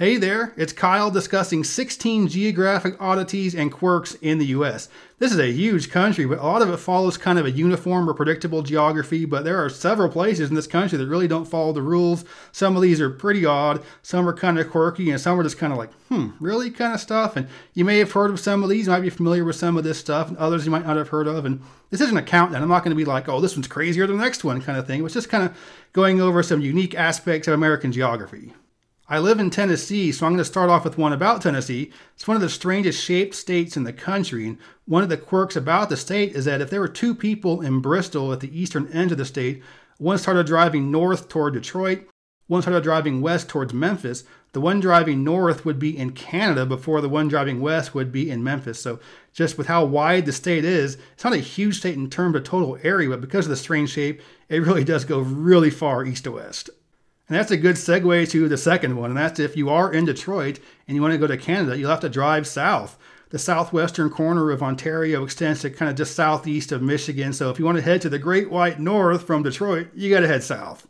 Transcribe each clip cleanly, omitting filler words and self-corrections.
Hey there, it's Kyle discussing 16 geographic oddities and quirks in the U.S. This is a huge country, but a lot of it follows kind of a uniform or predictable geography, but there are several places in this country that really don't follow the rules. Some of these are pretty odd, some are kind of quirky, and some are just kind of like, really kind of stuff. And you may have heard of some of these, you might be familiar with some of this stuff, and others you might not have heard of. And this isn't a countdown. I'm not going to be like, oh, this one's crazier than the next one kind of thing. It's just kind of going over some unique aspects of American geography. I live in Tennessee, so I'm going to start off with one about Tennessee. It's one of the strangest shaped states in the country, and one of the quirks about the state is that if there were two people in Bristol at the eastern end of the state, one started driving north toward Detroit, one started driving west towards Memphis, the one driving north would be in Canada before the one driving west would be in Memphis. So just with how wide the state is, it's not a huge state in terms of total area, but because of the strange shape, it really does go really far east to west. And that's a good segue to the second one, and that's if you are in Detroit and you want to go to Canada, you'll have to drive south. The southwestern corner of Ontario extends to kind of just southeast of Michigan, so if you want to head to the Great White North from Detroit, you got to head south.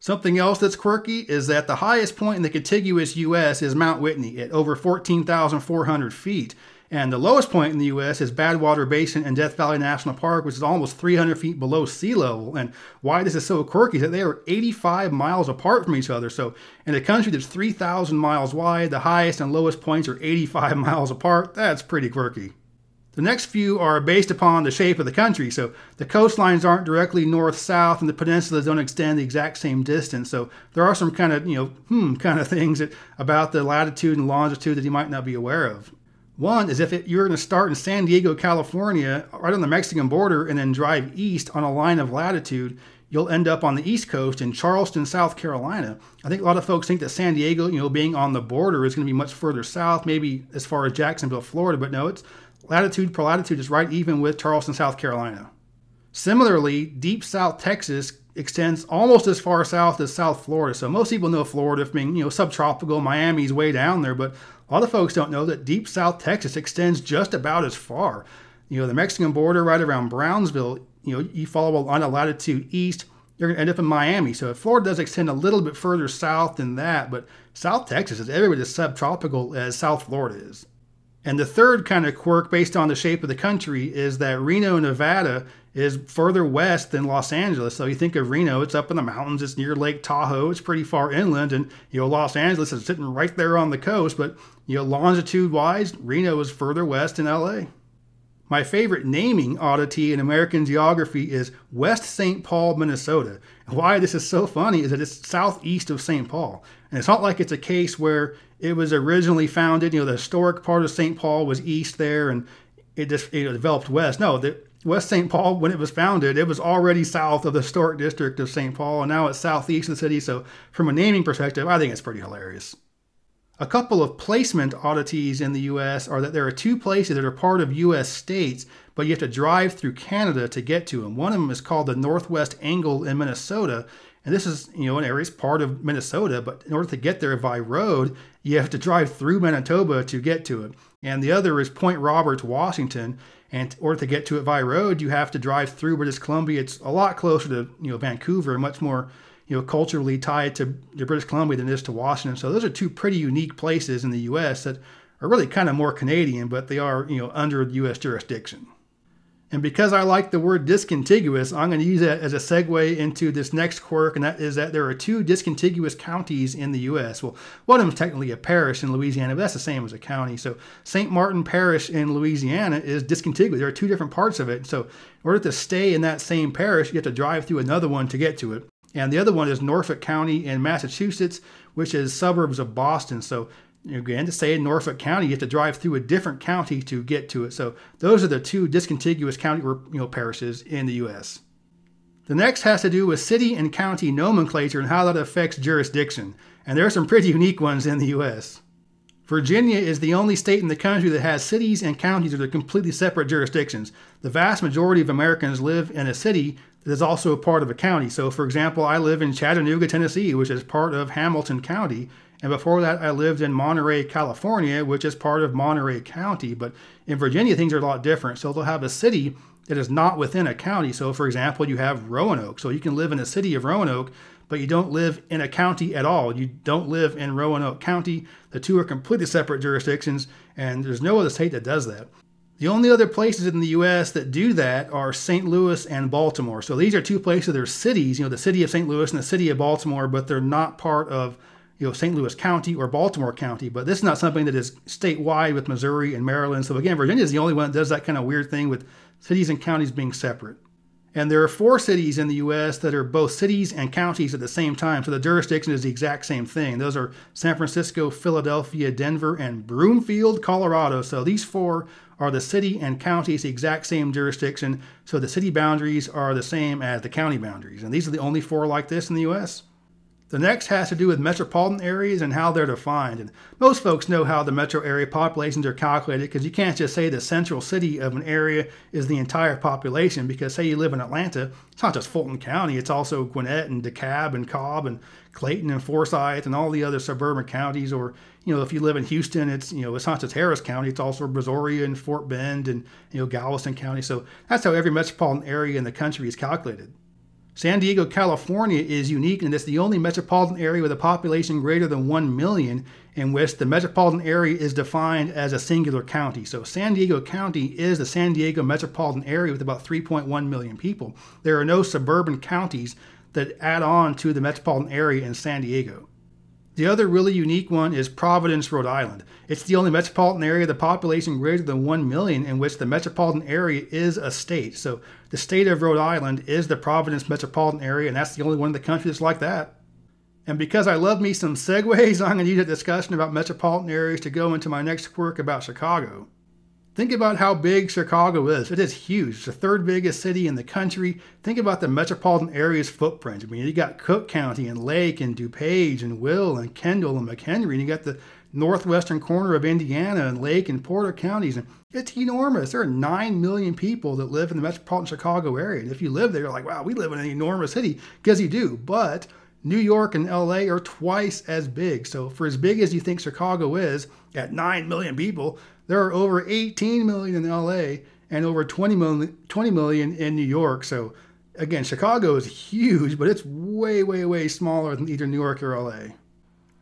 Something else that's quirky is that the highest point in the contiguous U.S. is Mount Whitney at over 14,400 feet, and the lowest point in the U.S. is Badwater Basin and Death Valley National Park, which is almost 300 feet below sea level. And why this is so quirky is that they are 85 miles apart from each other. So in a country that's 3,000 miles wide, the highest and lowest points are 85 miles apart. That's pretty quirky. The next few are based upon the shape of the country. So the coastlines aren't directly north-south, and the peninsulas don't extend the exact same distance. So there are some kind of, kind of things about the latitude and longitude that you might not be aware of. One is if you're going to start in San Diego, California, right on the Mexican border, and then drive east on a line of latitude, you'll end up on the East Coast in Charleston, South Carolina. I think a lot of folks think that San Diego, being on the border is going to be much further south, maybe as far as Jacksonville, Florida, but no, it's latitude per latitude is right even with Charleston, South Carolina. Similarly, deep South Texas extends almost as far south as South Florida. So most people know Florida being, subtropical. Miami's way down there, but a lot of folks don't know that deep South Texas extends just about as far. The Mexican border right around Brownsville, you follow a line of latitude east, you're going to end up in Miami. So Florida does extend a little bit further south than that, but South Texas is every bit as subtropical as South Florida is. And the third kind of quirk based on the shape of the country is that Reno, Nevada is further west than Los Angeles. So you think of Reno, it's up in the mountains, it's near Lake Tahoe, it's pretty far inland, and Los Angeles is sitting right there on the coast, but longitude-wise, Reno is further west than LA. My favorite naming oddity in American geography is West St. Paul, Minnesota. And why this is so funny is that it's southeast of St. Paul. And it's not like it's a case where it was originally founded, the historic part of St. Paul was east there and it just developed west. No, the West St. Paul, when it was founded, it was already south of the historic district of St. Paul, and now it's southeast of the city. So from a naming perspective, I think it's pretty hilarious. A couple of placement oddities in the U.S. are that there are two places that are part of U.S. states, but you have to drive through Canada to get to them. One of them is called the Northwest Angle in Minnesota, and this is, an area is part of Minnesota, but in order to get there by road, you have to drive through Manitoba to get to it. And the other is Point Roberts, Washington, and in order to get to it by road, you have to drive through British Columbia. It's a lot closer to, Vancouver, much more culturally tied to British Columbia than it is to Washington. So those are two pretty unique places in the U.S. that are really kind of more Canadian, but they are, under U.S. jurisdiction. And because I like the word discontiguous, I'm going to use that as a segue into this next quirk, and that is that there are two discontiguous counties in the U.S. Well, one of them is technically a parish in Louisiana, but that's the same as a county. So St. Martin Parish in Louisiana is discontiguous. There are two different parts of it. So in order to stay in that same parish, you have to drive through another one to get to it. And the other one is Norfolk County in Massachusetts, which is suburbs of Boston. So again, to say in Norfolk County, you have to drive through a different county to get to it. So those are the two discontiguous county or parishes in the U.S. The next has to do with city and county nomenclature and how that affects jurisdiction. And there are some pretty unique ones in the U.S. Virginia is the only state in the country that has cities and counties that are completely separate jurisdictions. The vast majority of Americans live in a city that is also a part of a county. So for example, I live in Chattanooga, Tennessee, which is part of Hamilton County. And before that, I lived in Monterey, California, which is part of Monterey County. But in Virginia, things are a lot different. So they'll have a city that is not within a county. So for example, you have Roanoke. So you can live in a city of Roanoke, but you don't live in a county at all. You don't live in Roanoke County. The two are completely separate jurisdictions, and there's no other state that does that. The only other places in the U.S. that do that are St. Louis and Baltimore. So these are two places, they're cities, you know, the city of St. Louis and the city of Baltimore, but they're not part of, you know, St. Louis County or Baltimore County. But this is not something that is statewide with Missouri and Maryland. So again, Virginia is the only one that does that kind of weird thing with cities and counties being separate. And there are four cities in the U.S. that are both cities and counties at the same time. So the jurisdiction is the exact same thing. Those are San Francisco, Philadelphia, Denver, and Broomfield, Colorado. So these four are the city and counties, the exact same jurisdiction. So the city boundaries are the same as the county boundaries. And these are the only four like this in the U.S. The next has to do with metropolitan areas and how they're defined. And most folks know how the metro area populations are calculated, because you can't just say the central city of an area is the entire population, because say you live in Atlanta, it's not just Fulton County, it's also Gwinnett and DeKalb and Cobb and Clayton and Forsyth and all the other suburban counties. Or, you know, if you live in Houston, it's, you know, it's not just Harris County, it's also Brazoria and Fort Bend and, you know, Galveston County. So that's how every metropolitan area in the country is calculated. San Diego, California is unique, and it's the only metropolitan area with a population greater than 1 million in which the metropolitan area is defined as a singular county. So San Diego County is the San Diego metropolitan area with about 3.1 million people. There are no suburban counties that add on to the metropolitan area in San Diego. The other really unique one is Providence, Rhode Island. It's the only metropolitan area with a population greater than 1 million in which the metropolitan area is a state. So the state of Rhode Island is the Providence metropolitan area, and that's the only one in the country that's like that. And because I love me some segues, I'm going to use a discussion about metropolitan areas to go into my next quirk about Chicago. Think about how big Chicago is. It is huge. It's the third biggest city in the country. Think about the metropolitan area's footprint. I mean, you got Cook County and Lake and DuPage and Will and Kendall and McHenry. And you got the northwestern corner of Indiana and Lake and Porter counties. And it's enormous. There are 9 million people that live in the metropolitan Chicago area. And if you live there, you're like, wow, we live in an enormous city, because you do. But New York and LA are twice as big. So for as big as you think Chicago is, at 9 million people, there are over 18 million in LA and over 20 million in New York. So again, Chicago is huge, but it's way, way, way smaller than either New York or LA.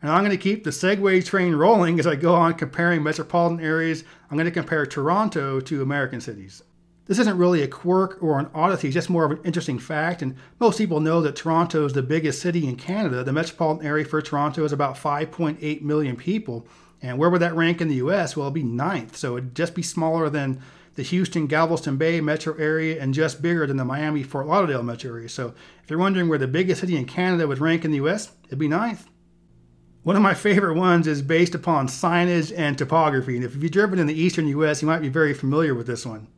And I'm going to keep the segue train rolling as I go on comparing metropolitan areas. I'm going to compare Toronto to American cities. This isn't really a quirk or an oddity, just more of an interesting fact. And most people know that Toronto is the biggest city in Canada. The metropolitan area for Toronto is about 5.8 million people. And where would that rank in the U.S.? Well, it'd be 9th. So it'd just be smaller than the Houston-Galveston Bay metro area and just bigger than the Miami-Fort Lauderdale metro area. So if you're wondering where the biggest city in Canada would rank in the U.S., it'd be 9th. One of my favorite ones is based upon signage and topography. And if you've driven in the eastern U.S., you might be very familiar with this one.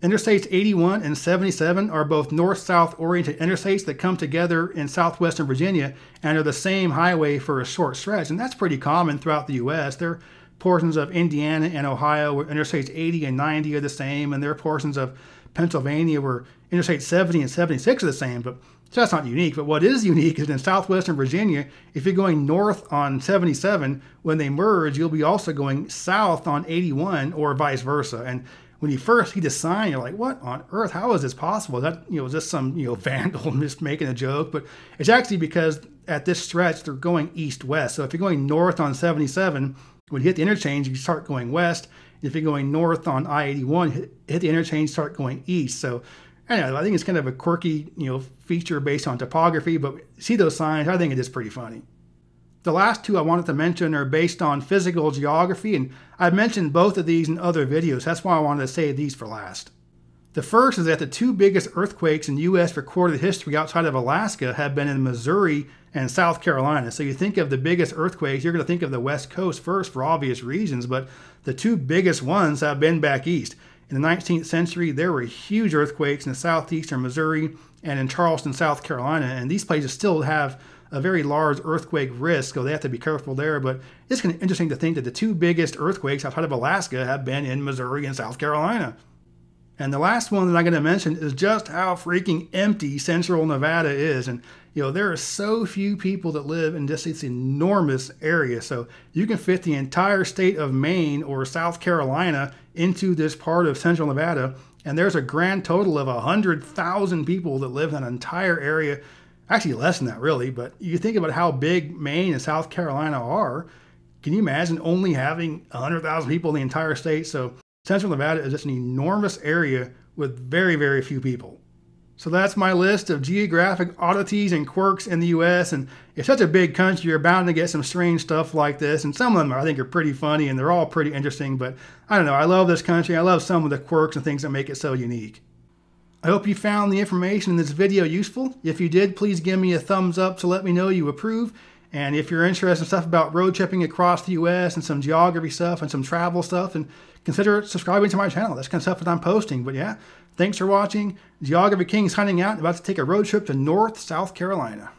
Interstates 81 and 77 are both north-south oriented interstates that come together in southwestern Virginia and are the same highway for a short stretch. And that's pretty common throughout the U.S. There are portions of Indiana and Ohio where interstates 80 and 90 are the same, and there are portions of Pennsylvania where interstates 70 and 76 are the same. But so that's not unique. But what is unique is in southwestern Virginia, if you're going north on 77, when they merge, you'll be also going south on 81 or vice versa. And when you first see the sign, you're like, what on earth? How is this possible? That, you know, is this some, you know, vandal just making a joke? But it's actually because at this stretch, they're going east-west. So if you're going north on 77, when you hit the interchange, you start going west. If you're going north on I-81, hit the interchange, start going east. So anyway, I think it's kind of a quirky, you know, feature based on topography, but see those signs, I think it is pretty funny. The last two I wanted to mention are based on physical geography, and I've mentioned both of these in other videos. That's why I wanted to say these for last. The first is that the two biggest earthquakes in U.S. recorded history outside of Alaska have been in Missouri and South Carolina. So you think of the biggest earthquakes, you're going to think of the West Coast first for obvious reasons, but the two biggest ones have been back east. In the 19th century, there were huge earthquakes in southeastern Missouri and in Charleston, South Carolina, and these places still have a very large earthquake risk, so they have to be careful there. But it's kind of interesting to think that the two biggest earthquakes outside of Alaska have been in Missouri and South Carolina. And the last one that I'm going to mention is just how freaking empty central Nevada is. And, you know, there are so few people that live in just this enormous area. So you can fit the entire state of Maine or South Carolina into this part of central Nevada. And there's a grand total of 100,000 people that live in an entire area actually less than that really, but you think about how big Maine and South Carolina are. Can you imagine only having 100,000 people in the entire state? So Central Nevada is just an enormous area with very, very few people. So that's my list of geographic oddities and quirks in the U.S. And it's such a big country, you're bound to get some strange stuff like this. And some of them I think are pretty funny and they're all pretty interesting, but I don't know, I love this country. I love some of the quirks and things that make it so unique. I hope you found the information in this video useful. If you did, please give me a thumbs up to let me know you approve. And if you're interested in stuff about road tripping across the U.S. and some geography stuff and some travel stuff, and consider subscribing to my channel. That's kind of stuff that I'm posting. But yeah, thanks for watching. Geography King signing out. About to take a road trip to North South Carolina.